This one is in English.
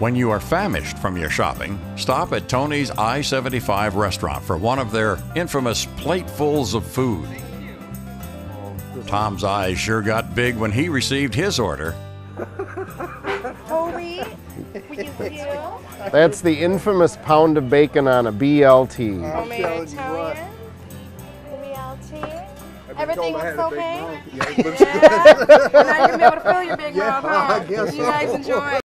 When you are famished from your shopping, stop at Tony's I-75 restaurant for one of their infamous platefuls of food. Tom's eyes sure got big when he received his order. Tony, will you deal? That's the infamous pound of bacon on a BLT. Romaine Italian, BLT. Everything looks okay? Yeah, it looks good. Now you're going to be able to fill your big mouth, huh? You guys enjoy.